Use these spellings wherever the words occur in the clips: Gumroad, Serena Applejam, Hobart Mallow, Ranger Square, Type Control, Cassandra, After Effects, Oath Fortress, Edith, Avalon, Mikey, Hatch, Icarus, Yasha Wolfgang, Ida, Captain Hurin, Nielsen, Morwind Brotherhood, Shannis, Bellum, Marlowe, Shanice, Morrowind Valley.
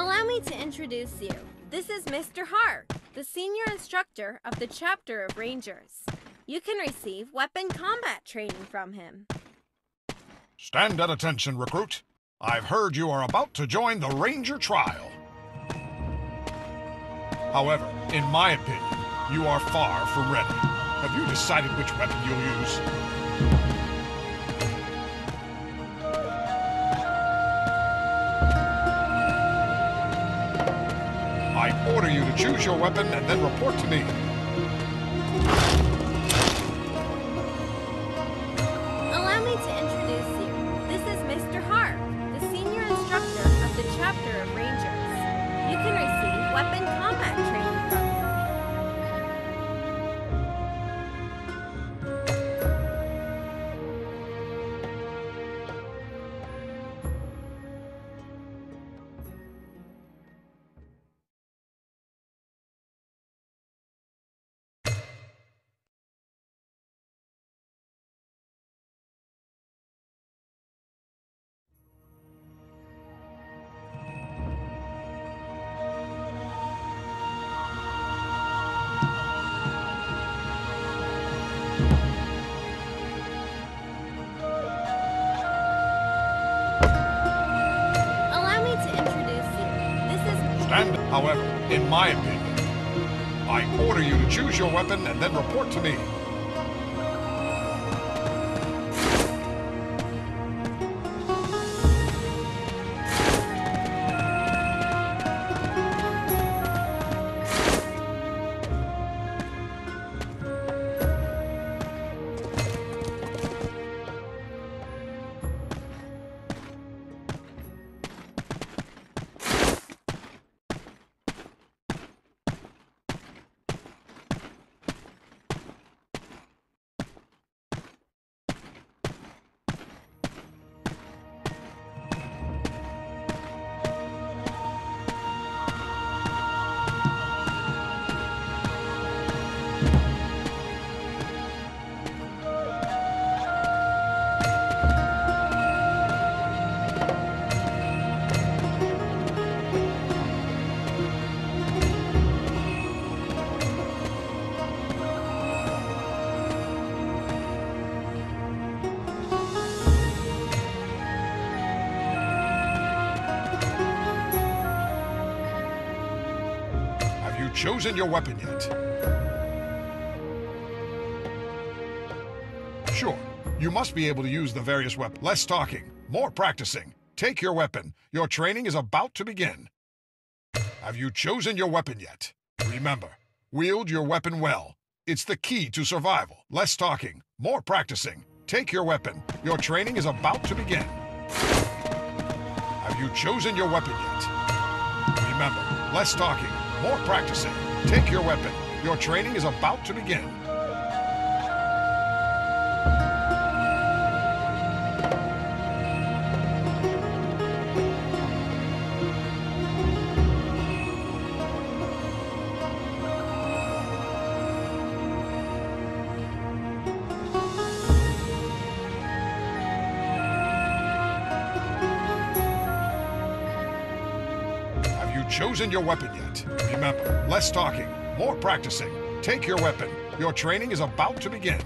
Allow me to introduce you. This is Mr. Har, the senior instructor of the chapter of Rangers. You can receive weapon combat training from him. Stand at attention, recruit. I've heard you are about to join the Ranger trial. However, in my opinion, you are far from ready. Have you decided which weapon you'll use? I order you to choose your weapon and then report to me. Allow me to introduce you. This is Mr. Hark, the senior instructor of the chapter of Rangers. You can receive weapon combat training from However, in my opinion, I order you to choose your weapon and then report to me. Chosen your weapon yet? Sure, you must be able to use the various weapons. Less talking, more practicing. Take your weapon. Your training is about to begin. Have you chosen your weapon yet? Remember, wield your weapon well. It's the key to survival. Less talking, more practicing. Take your weapon. Your training is about to begin. Have you chosen your weapon yet? Remember, less talking. More practicing. Take your weapon. Your training is about to begin. Have you chosen your weapon yet? Remember, less talking, more practicing. Take your weapon. Your training is about to begin.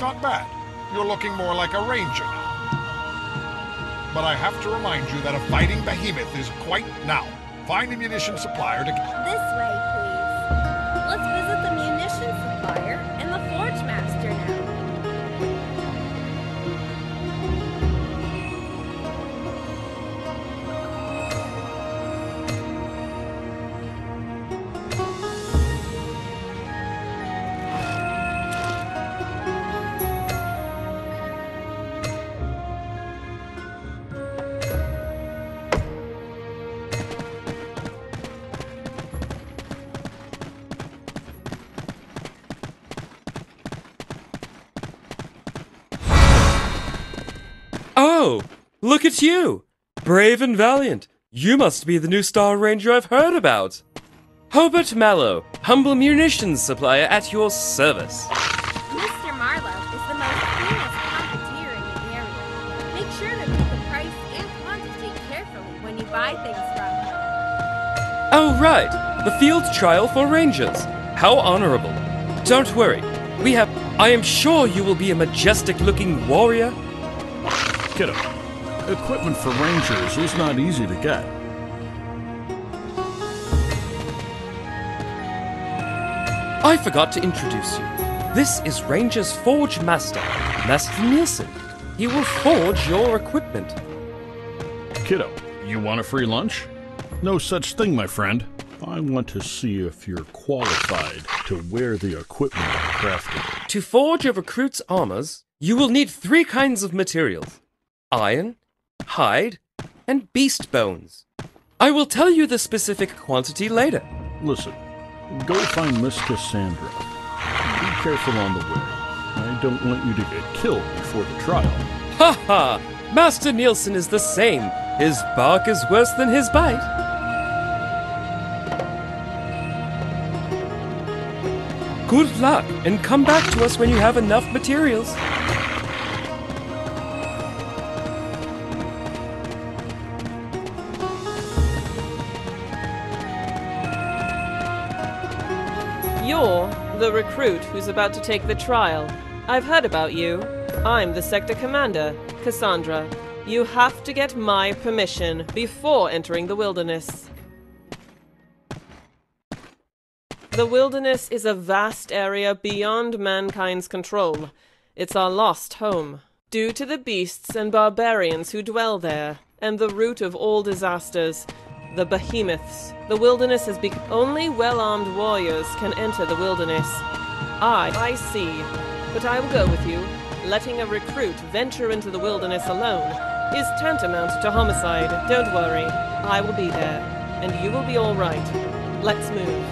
Not bad. You're looking more like a ranger now. But I have to remind you that a fighting behemoth is quite now. Find a munition supplier to... This way, please. Let's visit the munition supplier and the forge master now. Look at you! Brave and valiant! You must be the new Star Ranger I've heard about! Hobart Mallow, humble munitions supplier at your service. Mr. Marlowe is the most famous profiteer in the area. Make sure to keep the price and quantity carefully when you buy things from him. Oh right! The field trial for Rangers! How honorable! Don't worry, I am sure you will be a majestic-looking warrior. Get up. Equipment for Rangers is not easy to get. I forgot to introduce you. This is Ranger's Forge Master, Master Nielsen. He will forge your equipment. Kiddo, you want a free lunch? No such thing, my friend. I want to see if you're qualified to wear the equipment I crafted. To forge a recruit's armors, you will need 3 kinds of materials. Iron, hide, and beast bones. I will tell you the specific quantity later. Listen, go find Miss Cassandra. Be careful on the way. I don't want you to get killed before the trial. Ha ha! Master Nielsen is the same. His bark is worse than his bite. Good luck, and come back to us when you have enough materials. You're the recruit who's about to take the trial. I've heard about you. I'm the sector commander, Cassandra. You have to get my permission before entering the wilderness. The wilderness is a vast area beyond mankind's control. It's our lost home, due to the beasts and barbarians who dwell there, and the root of all disasters. The behemoths. The wilderness has become... Only well-armed warriors can enter the wilderness. I see. But I will go with you. Letting a recruit venture into the wilderness alone is tantamount to homicide. Don't worry. I will be there. And you will be all right. Let's move.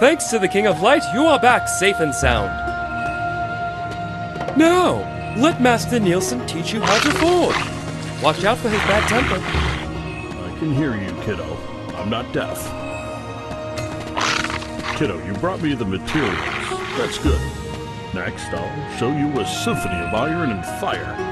Thanks to the King of Light, you are back safe and sound. Now, let Master Nielsen teach you how to forge. Watch out for his bad temper. I can hear you, kiddo. I'm not deaf. Kiddo, you brought me the materials. That's good. Next, I'll show you a symphony of iron and fire.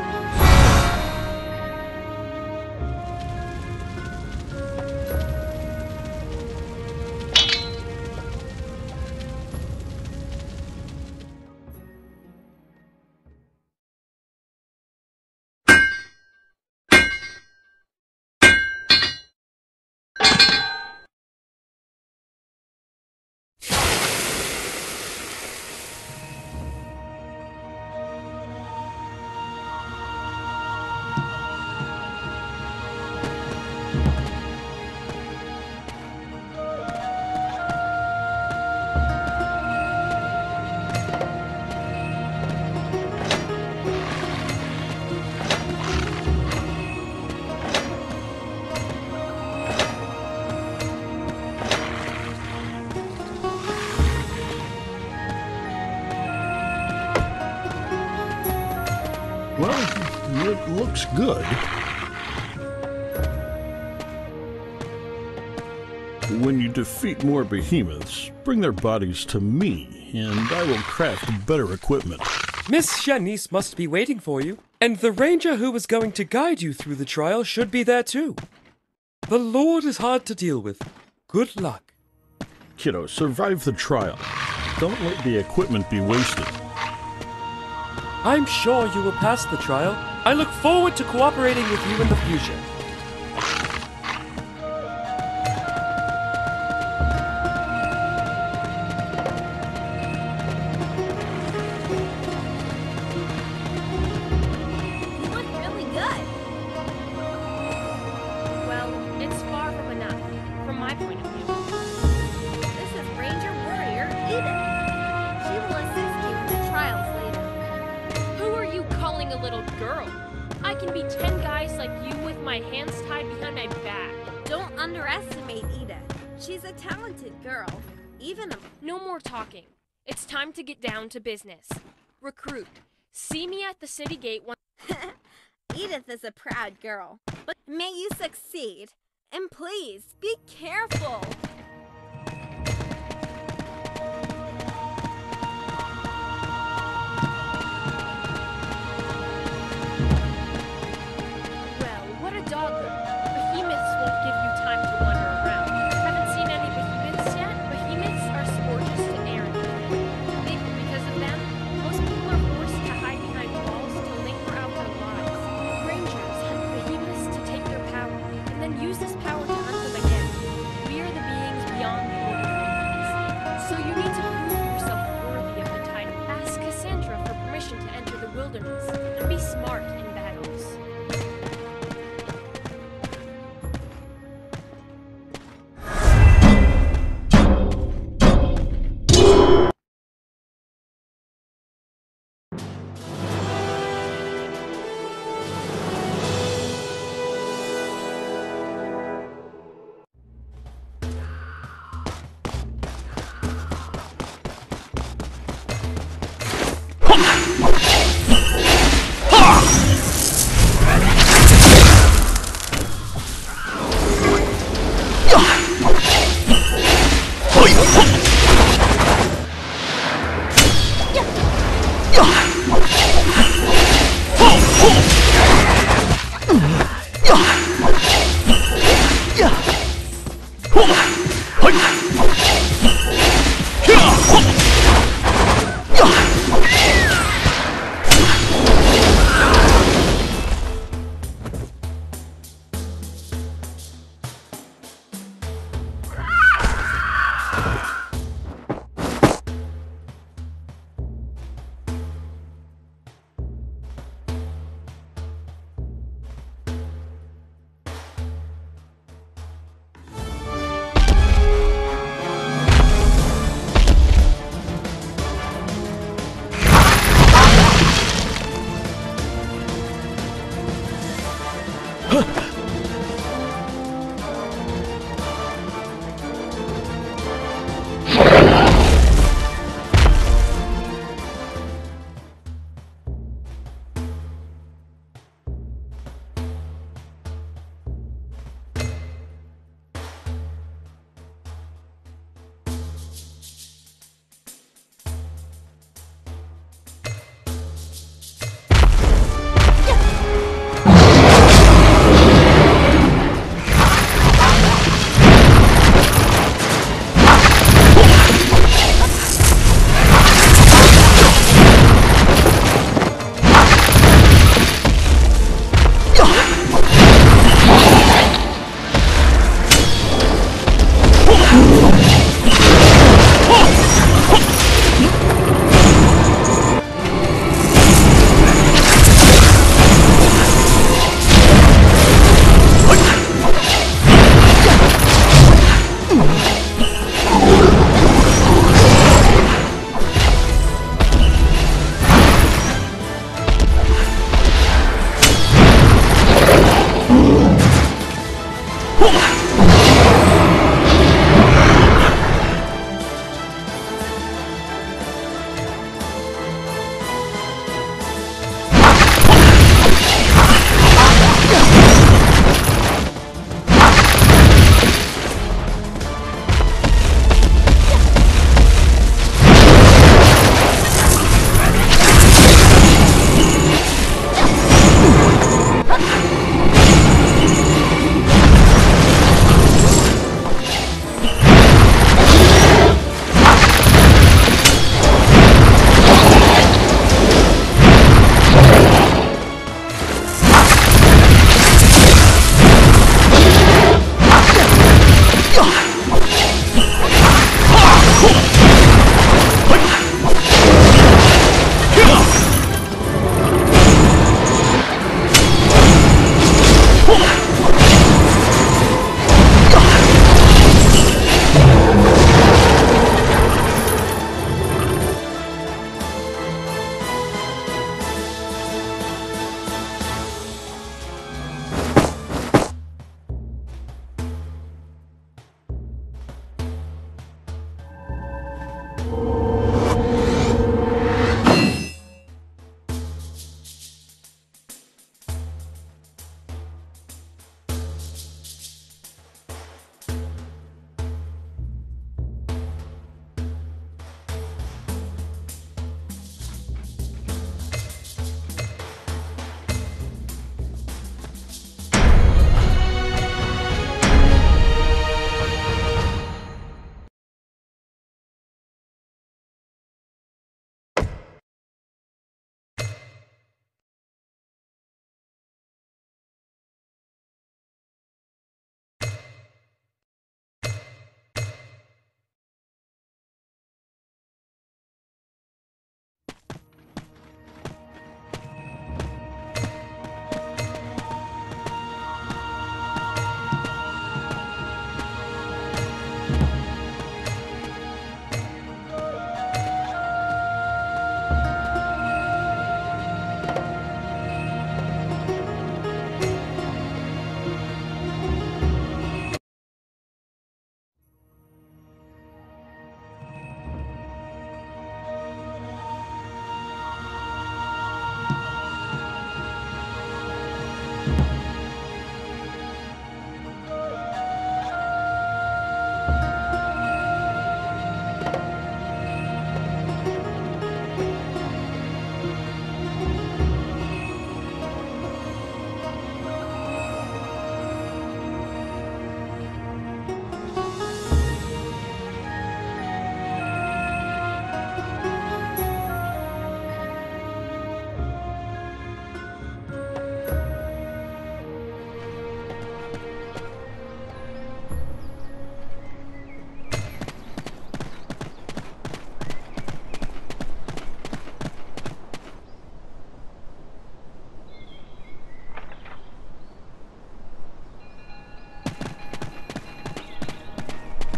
Looks good. When you defeat more behemoths, bring their bodies to me, and I will craft better equipment. Miss Janice must be waiting for you, and the ranger who was going to guide you through the trial should be there too. The Lord is hard to deal with. Good luck. Kiddo, survive the trial. Don't let the equipment be wasted. I'm sure you will pass the trial. I look forward to cooperating with you in the future. You look really good. Well, it's far from enough, from my point of view. This is Ranger Warrior Edith. She will assist you in the trials later. Who are you calling a little girl? I can be 10 guys like you with my hands tied behind my back. Don't underestimate Ida. She's a talented girl. No more talking. It's time to get down to business. Recruit, see me at the city gate once. Edith is a proud girl. But may you succeed. And please, be careful.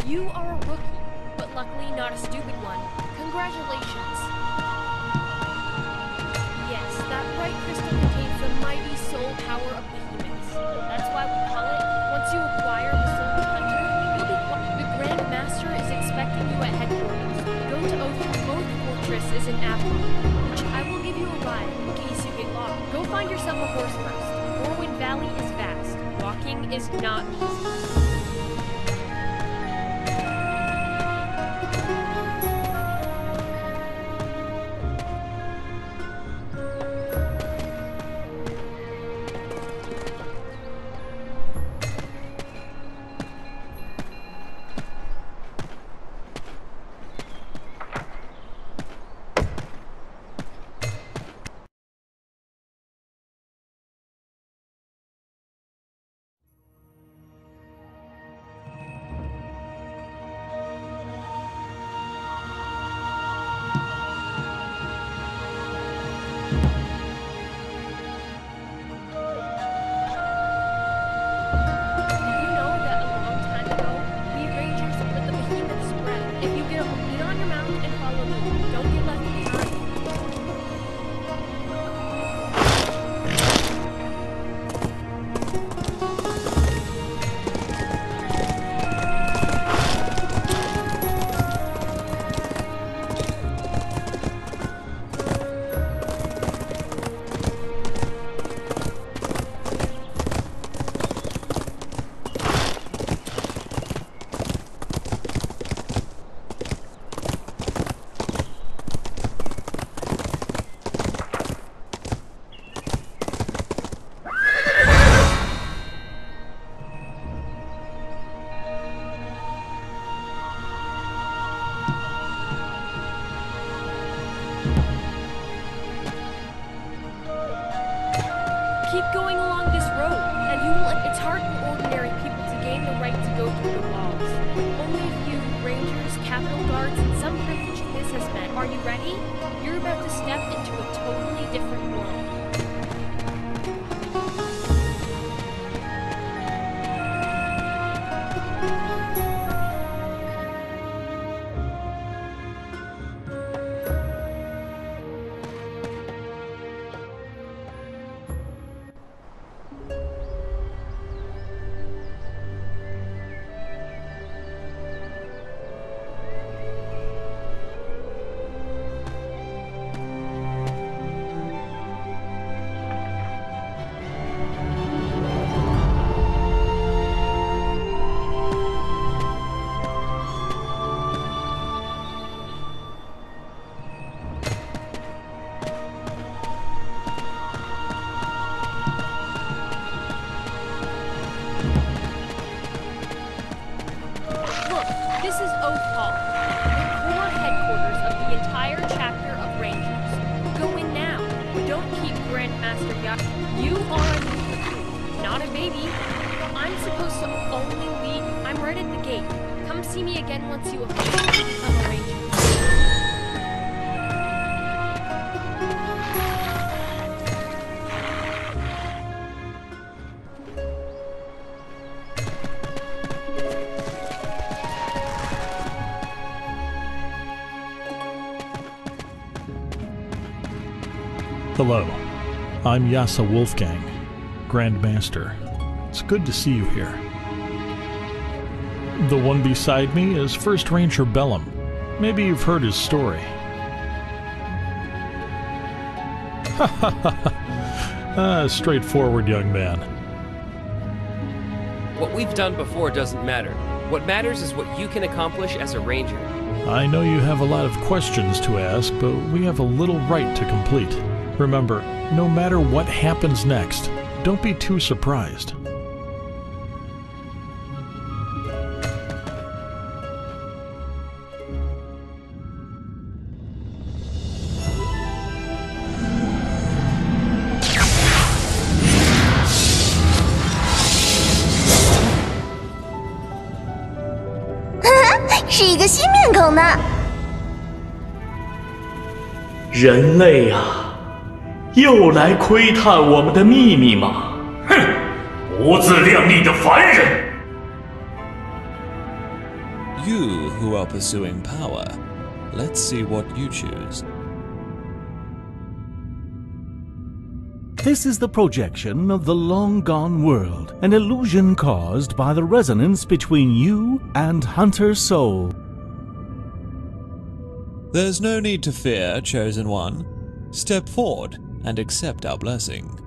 You are a rookie, but luckily not a stupid one. Congratulations. Yes, that bright crystal contains the mighty soul power of the humans. That's why we call it, once you acquire the soul of Hunter, you'll be one. The Grand Master is expecting you at headquarters. Go to Oath Fortress is in Avalon. I will give you a ride in case you get lost. Go find yourself a horse first. Morrowind Valley is vast. Walking is not easy. Hello, I'm Yasha Wolfgang, Grand Master. It's good to see you here. The one beside me is First Ranger Bellum. Maybe you've heard his story. Ha ha ha! Straightforward young man. What we've done before doesn't matter. What matters is what you can accomplish as a ranger. I know you have a lot of questions to ask, but we have a little right to complete. Remember, no matter what happens next, don't be too surprised. Haha, 又来窥探我们的秘密吗？哼，不自量力的凡人！ you who are pursuing power. Let's see what you choose. This is the projection of the long-gone world, an illusion caused by the resonance between you and Hunter Soul. There's no need to fear, Chosen One. Step forward and accept our blessing.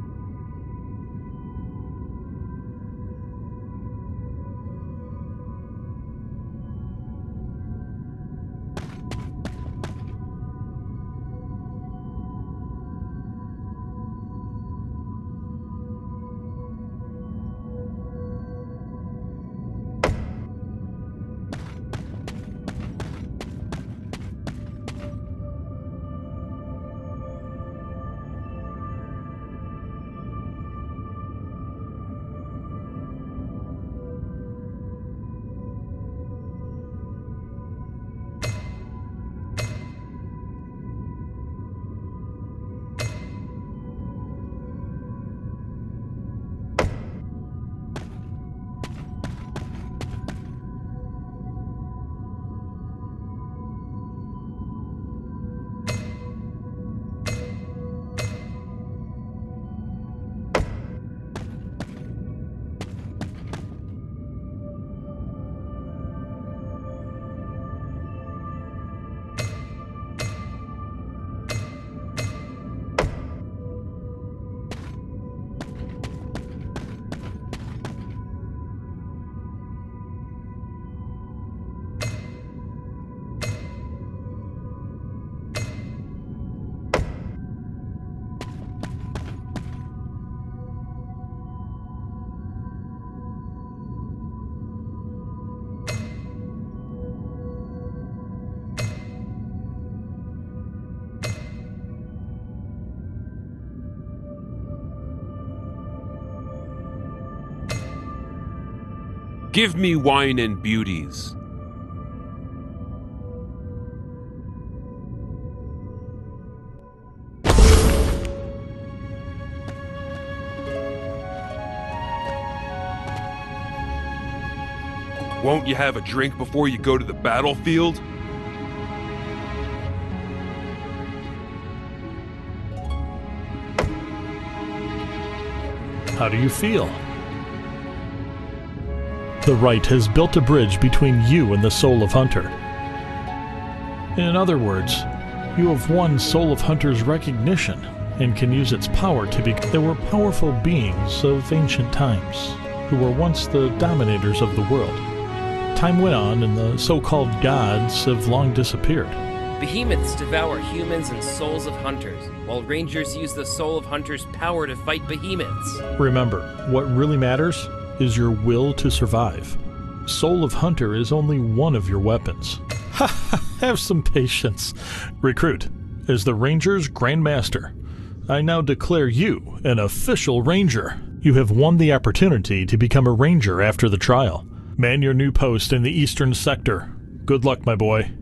Give me wine and beauties. Won't you have a drink before you go to the battlefield? How do you feel? The Rite has built a bridge between you and the Soul of Hunter. In other words, you have won Soul of Hunter's recognition and can use its power to be... There were powerful beings of ancient times who were once the dominators of the world. Time went on and the so-called gods have long disappeared. Behemoths devour humans and souls of hunters, while rangers use the Soul of Hunter's power to fight behemoths. Remember, what really matters is your will to survive. Soul of Hunter is only one of your weapons. Have some patience. Recruit, as the Ranger's Grandmaster, I now declare you an official Ranger. You have won the opportunity to become a Ranger after the trial. Man your new post in the Eastern Sector. Good luck, my boy.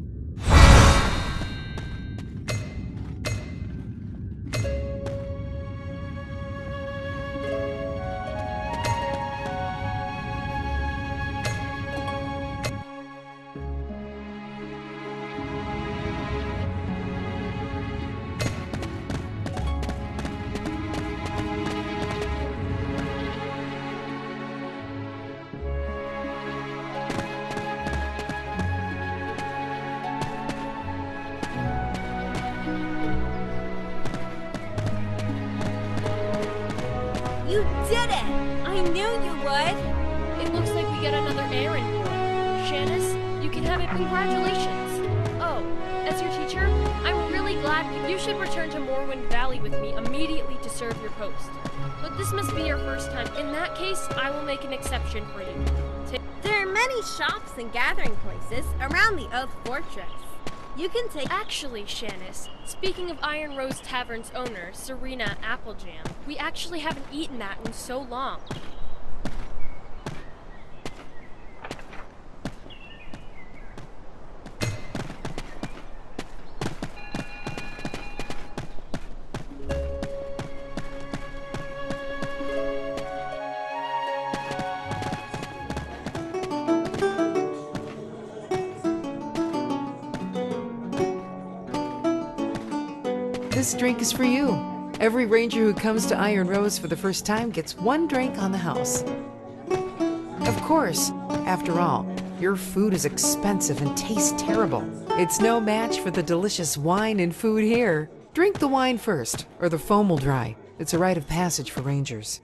Oath Fortress. You can take... Actually, Shannis, speaking of Iron Rose Tavern's owner, Serena Applejam, we actually haven't eaten that in so long. This drink is for you. Every ranger who comes to Iron Rose for the first time gets one drink on the house. Of course, after all, your food is expensive and tastes terrible. It's no match for the delicious wine and food here. Drink the wine first, or the foam will dry. It's a rite of passage for rangers.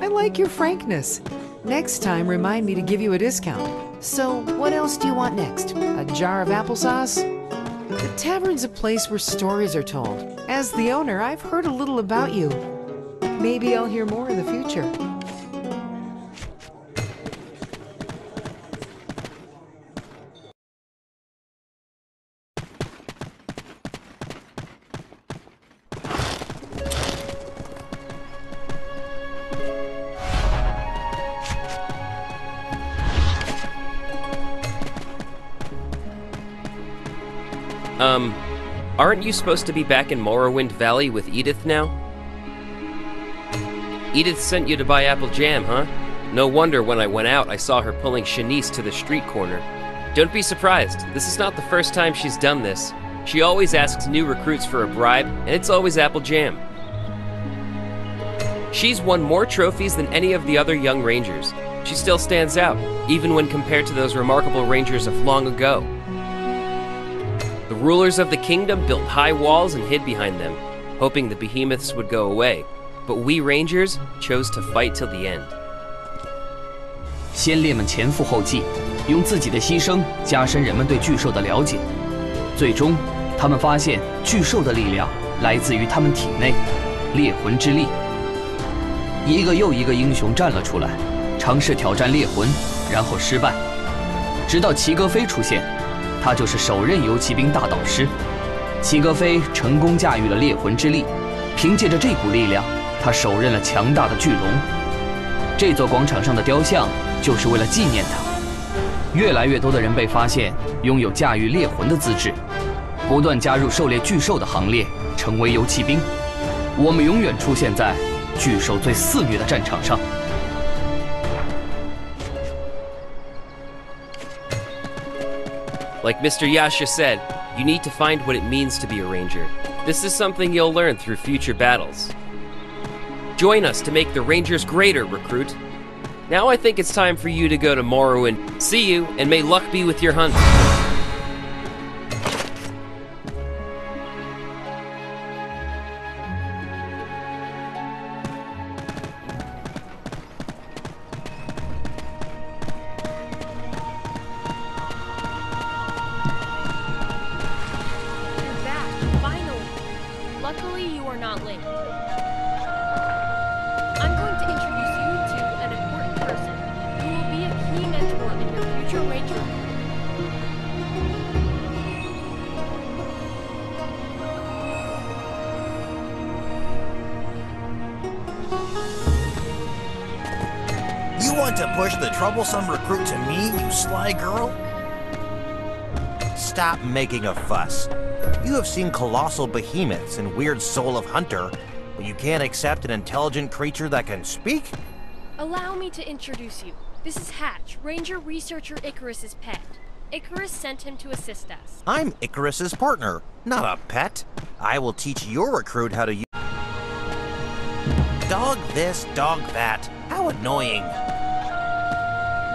I like your frankness. Next time, remind me to give you a discount. So, what else do you want next? A jar of applesauce? The tavern's a place where stories are told. As the owner, I've heard a little about you. Maybe I'll hear more in the future. Aren't you supposed to be back in Morrowind Valley with Edith now? Edith sent you to buy Applejam, huh? No wonder when I went out I saw her pulling Shanice to the street corner. Don't be surprised, this is not the first time she's done this. She always asks new recruits for a bribe, and it's always Applejam. She's won more trophies than any of the other young rangers. She still stands out, even when compared to those remarkable rangers of long ago. The rulers of the kingdom built high walls and hid behind them, hoping the behemoths would go away. But we rangers chose to fight till the end. 先烈们前赴后继，用自己的牺牲加深人们对巨兽的了解。最终，他们发现巨兽的力量来自于他们体内猎魂之力。一个又一个英雄站了出来，尝试挑战猎魂，然后失败，直到齐格飞出现。 他就是首任游骑兵大导师，齐格飞成功驾驭了猎魂之力，凭借着这股力量，他手刃了强大的巨龙。这座广场上的雕像就是为了纪念他。越来越多的人被发现拥有驾驭猎魂的资质，不断加入狩猎巨兽的行列，成为游骑兵。我们永远出现在巨兽最肆虐的战场上。 Like Mr. Yasha said, you need to find what it means to be a ranger. This is something you'll learn through future battles. Join us to make the rangers greater, recruit. Now I think it's time for you to go to Morrowind. See you, and may luck be with your hunt. Troublesome recruit to me, you sly girl? Stop making a fuss. You have seen colossal behemoths and weird soul of hunter, but you can't accept an intelligent creature that can speak? Allow me to introduce you. This is Hatch, Ranger Researcher Icarus's pet. Icarus sent him to assist us. I'm Icarus's partner, not a pet. I will teach your recruit how to use... Dog this, dog that. How annoying.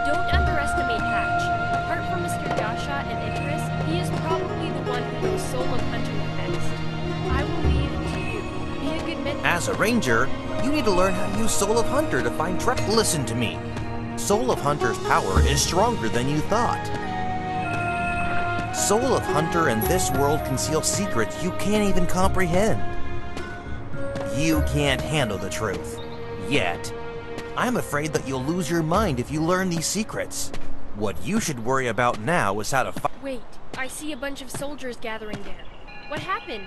Don't underestimate Hatch. Apart from Mr. Yasha and Icarus, he is probably the one who knows soul of hunter the best. I will leave to you. Be a good mentor. As a ranger, you need to learn how to use soul of hunter to find treasure. Listen to me. Soul of hunter's power is stronger than you thought. Soul of hunter and this world conceal secrets you can't even comprehend. You can't handle the truth. Yet. I'm afraid that you'll lose your mind if you learn these secrets. What you should worry about now is how to fight. Wait, I see a bunch of soldiers gathering there. What happened?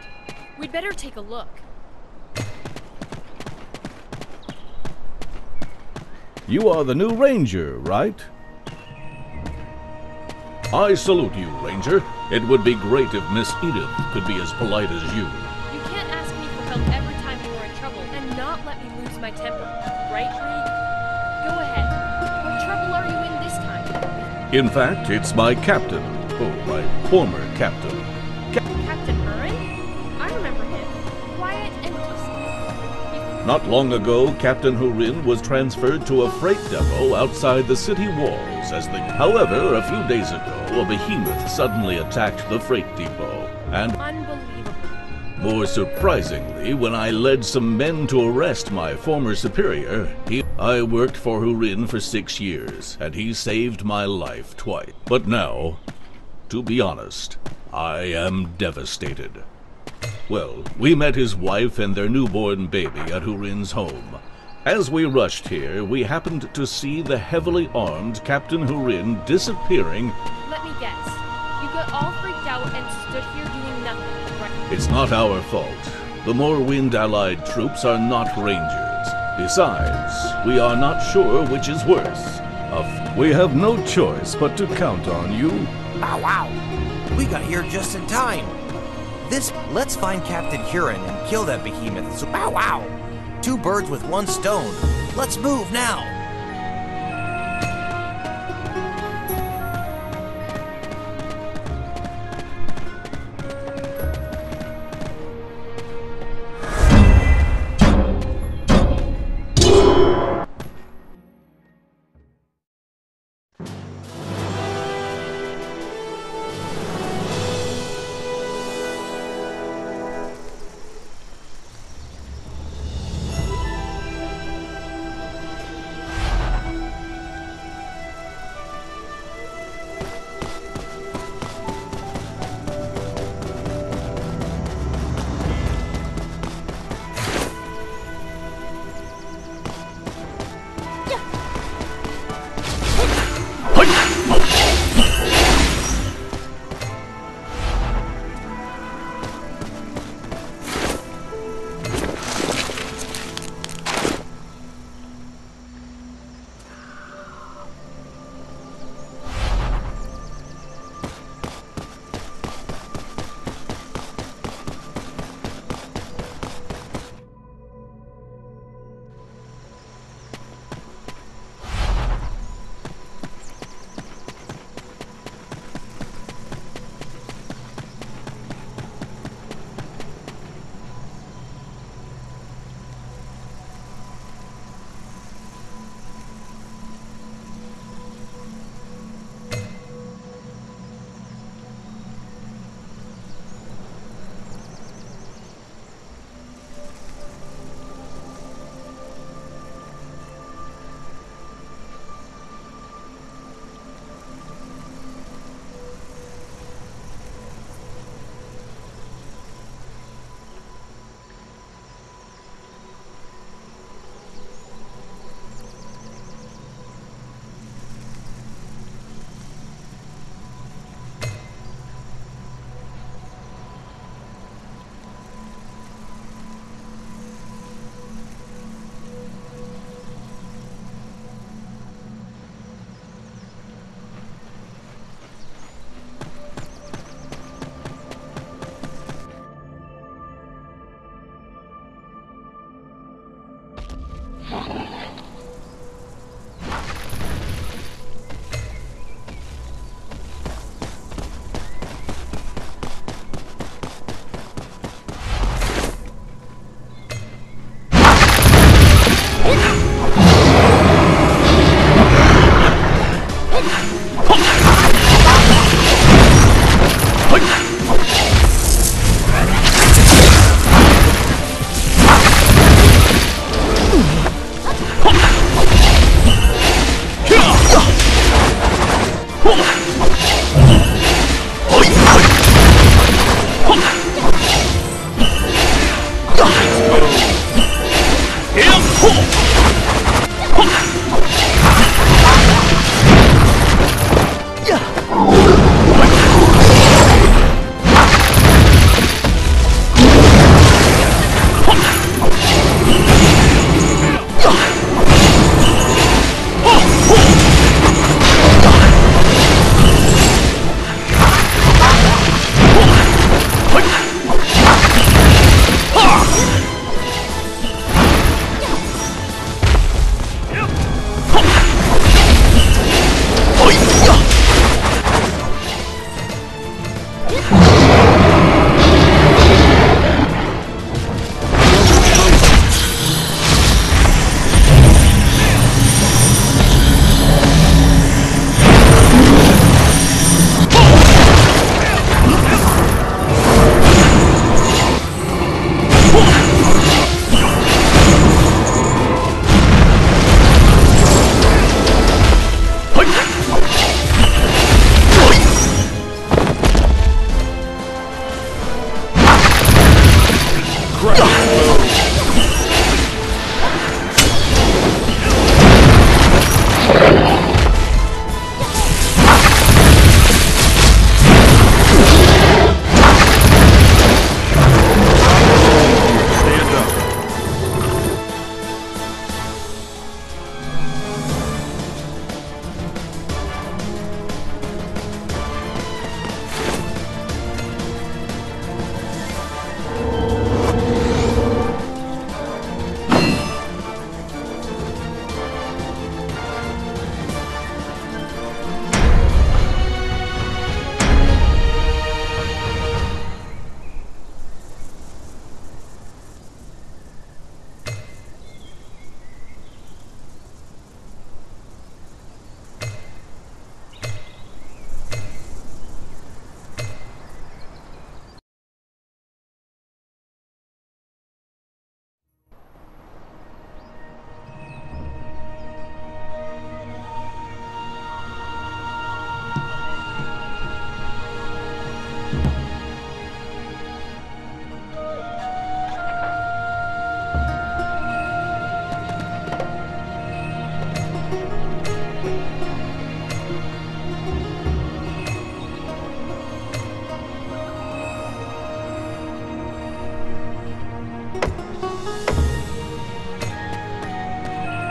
We'd better take a look. You are the new ranger, right? I salute you, Ranger. It would be great if Miss Edith could be as polite as you. You can't ask me for help every time you're in trouble and not let me lose my temper, right? Go ahead. What trouble are you in this time? In fact, it's my captain. Oh, my former captain. Captain Hurin? I remember him. Quiet and peaceful. Not long ago, Captain Hurin was transferred to a freight depot outside the city walls as the... However, a few days ago, a behemoth suddenly attacked the freight depot, and... Unbelievable. More surprisingly, when I led some men to arrest my former superior, I worked for Hurin for 6 years, and he saved my life twice. But now, to be honest, I am devastated. Well, we met his wife and their newborn baby at Hurin's home. As we rushed here, we happened to see the heavily armed Captain Hurin disappearing. Let me guess. You got all freaked out and stood here doing nothing. It's not our fault. The Morwind allied troops are not rangers. Besides, we are not sure which is worse. We have no choice but to count on you. Oh, wow. We got here just in time. Let's find Captain Hurin and kill that behemoth. Wow, wow. Two birds with one stone. Let's move now.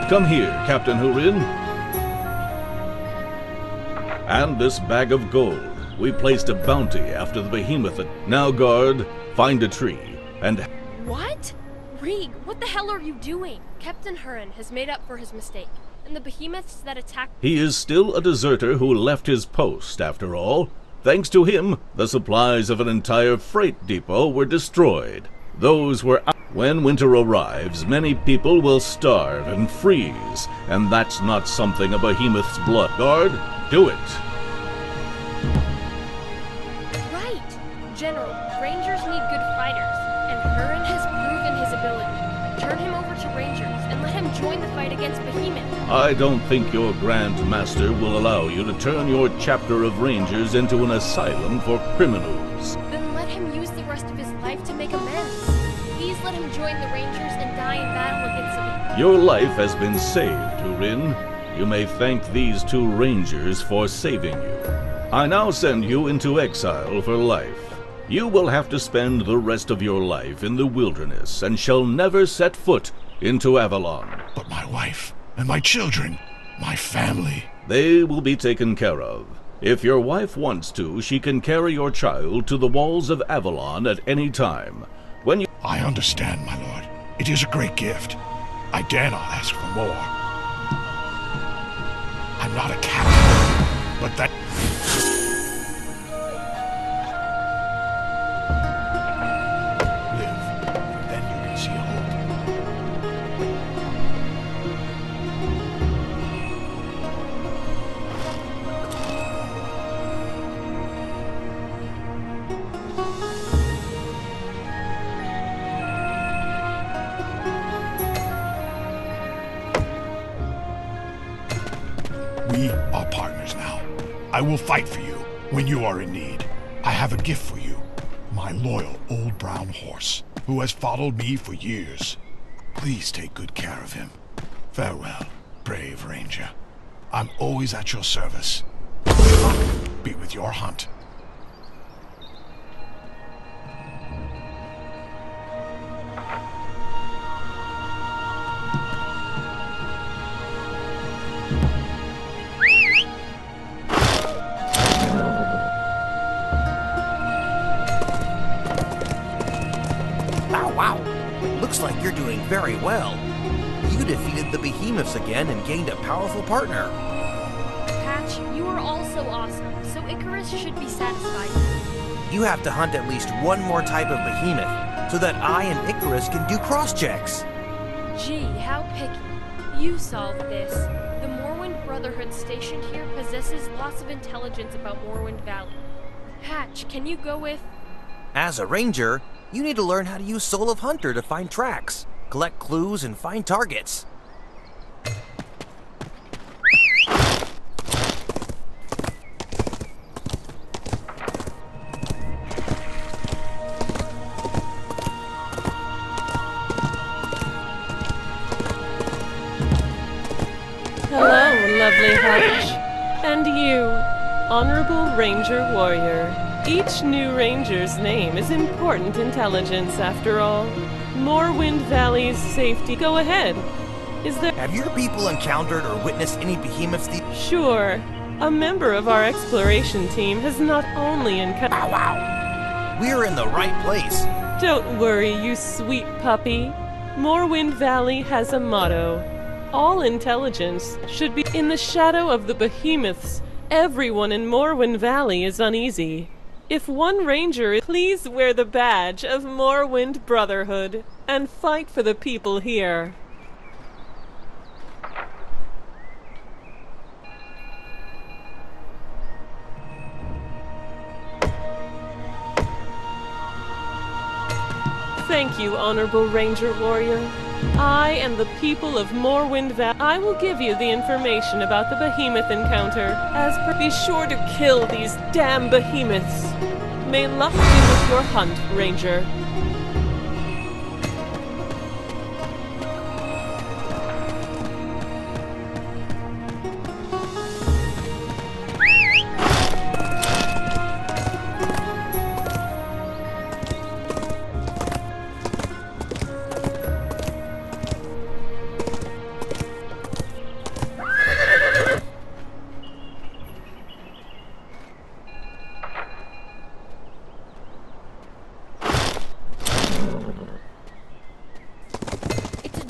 Come here, Captain Hurin. And this bag of gold. We placed a bounty after the behemoth that now guard, find a tree, and... What? Reeg, what the hell are you doing? Captain Hurin has made up for his mistake, and the behemoths that attacked... He is still a deserter who left his post, after all. Thanks to him, the supplies of an entire freight depot were destroyed. Those were... When winter arrives, many people will starve and freeze, and that's not something a behemoth's blood. Guard, do it. General, Rangers need good fighters, and Hurin has proven his ability. Turn him over to Rangers and let him join the fight against Behemoth. I don't think your Grand Master will allow you to turn your chapter of Rangers into an asylum for criminals. Then let him use the rest of his life to make amends. Please let him join the Rangers and die in battle against Behemoth. Your life has been saved, Hurin. You may thank these two Rangers for saving you. I now send you into exile for life. You will have to spend the rest of your life in the wilderness and shall never set foot into Avalon. But my wife and my children, my family... They will be taken care of. If your wife wants to, she can carry your child to the walls of Avalon at any time. When you... I understand, my lord. It is a great gift. I dare not ask for more. I'm not a captain, but that... We are partners now. I will fight for you when you are in need. I have a gift for you, my loyal old brown horse, who has followed me for years. Please take good care of him. Farewell, brave Ranger. I'm always at your service. Good luck be with your hunt. Very well. You defeated the behemoths again and gained a powerful partner. Hatch, you are also awesome, so Icarus should be satisfied. You have to hunt at least one more type of behemoth, so that I and Icarus can do cross-checks. Gee, how picky. You solved this. The Morwind Brotherhood stationed here possesses lots of intelligence about Morrowind Valley. Hatch, can you go with... As a ranger, you need to learn how to use Soul of Hunter to find tracks. Collect clues and find targets. Hello, lovely Hatch. And you, Honorable Ranger Warrior. Each new Ranger's name is important intelligence, after all. Morwind Valley's safety. Go ahead. Is there... Have your people encountered or witnessed any behemoths? Sure. A member of our exploration team has not only encountered... Wow, wow. We're in the right place. Don't worry, you sweet puppy. Morwind Valley has a motto. All intelligence should be... In the shadow of the behemoths, everyone in Morwind Valley is uneasy. If one ranger, please wear the badge of Morwind Brotherhood and fight for the people here. Thank you, Honorable Ranger Warrior. I and the people of Morwind Valley. I will give you the information about the behemoth encounter. As per, be sure to kill these damn behemoths. May luck be with your hunt, Ranger.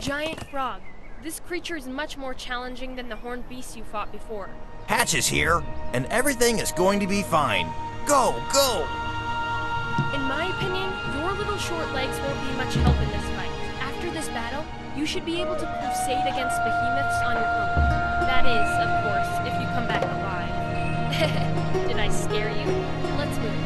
giant frog. This creature is much more challenging than the horned beast you fought before. Hatch is here, and everything is going to be fine. Go, go! In my opinion, your little short legs won't be much help in this fight. After this battle, you should be able to crusade against behemoths on your own. That is, of course, if you come back alive. Did I scare you? Let's move.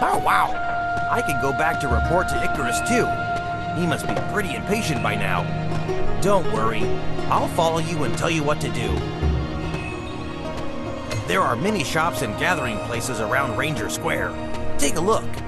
Oh, wow. I can go back to report to Icarus, too. He must be pretty impatient by now. Don't worry. I'll follow you and tell you what to do. There are many shops and gathering places around Ranger Square. Take a look.